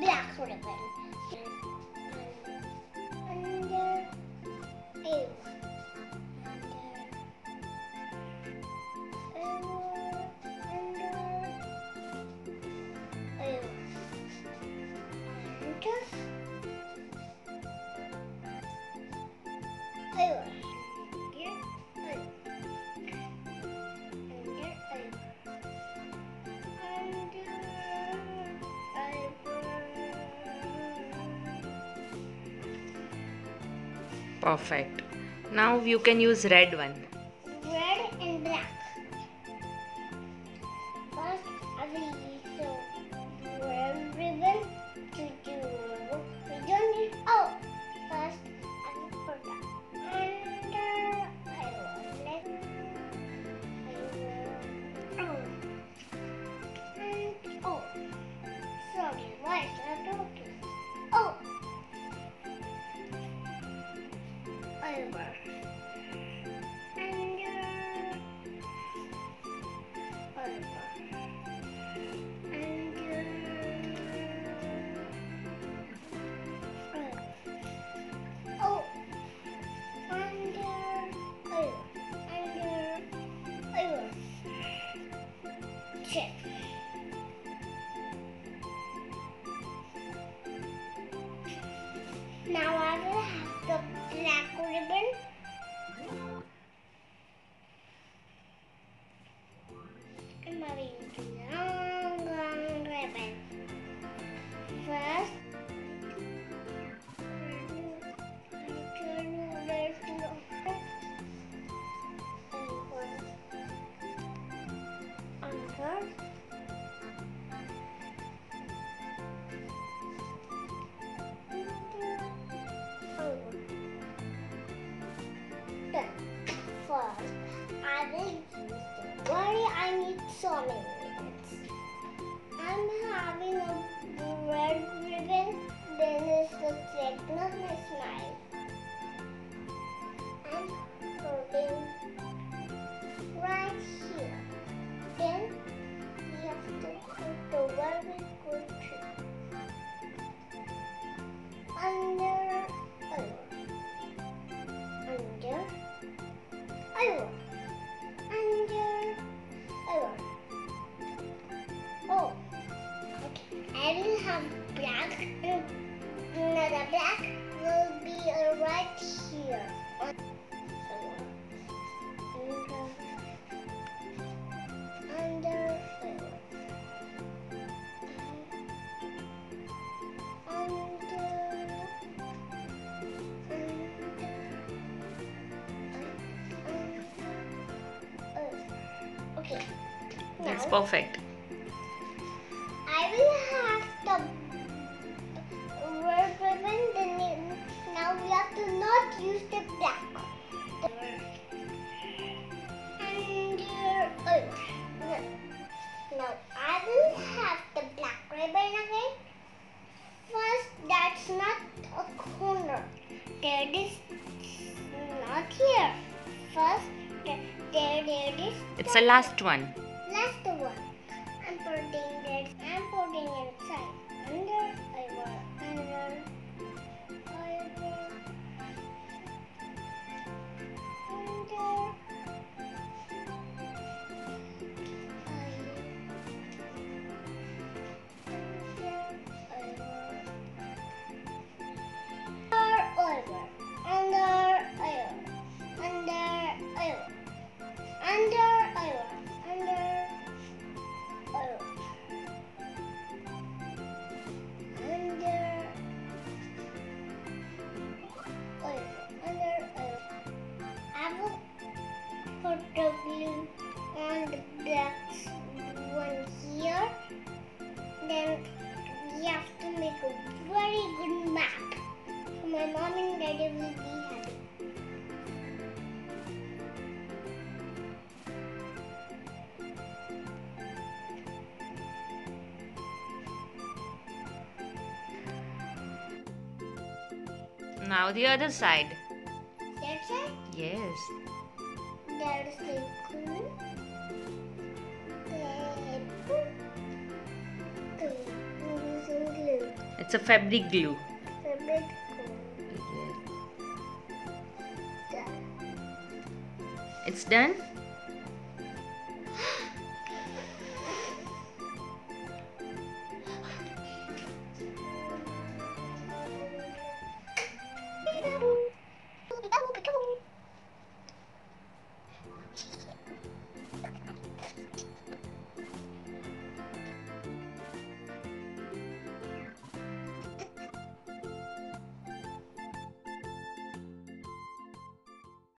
black ribbon. Under 8. Perfect. Now you can use red one. Red and black. First, I will use the red ribbon to do. We don't need. Oh, first I will put that under. I will let. I will. And oh, sorry, why is that okay? Oh. Over. Now I will have the black ribbon. I'm having the long ribbon. First, I turn over to the first. First, I will use the worry. I need so many ribbons. I'm having a red ribbon. Then it's the second of my smile. I'm putting right here. Then we have to put the ribbon under. Oh, okay. I will have black. Another black will be right here. Okay. That's now, perfect. I will have the red ribbon. Then now we have to not use the black. And no. Now I will have the black ribbon again. First, that's not a corner. That is not here. First. There. It's the last one. Last one. I'm putting that. I'm putting inside. Under. The blue on the black one here. Then we have to make a very good map. So my mom and daddy will be happy. Now the other side. That side? Yes. There is the green, the blue, It's a fabric glue. Fabric glue. It's done?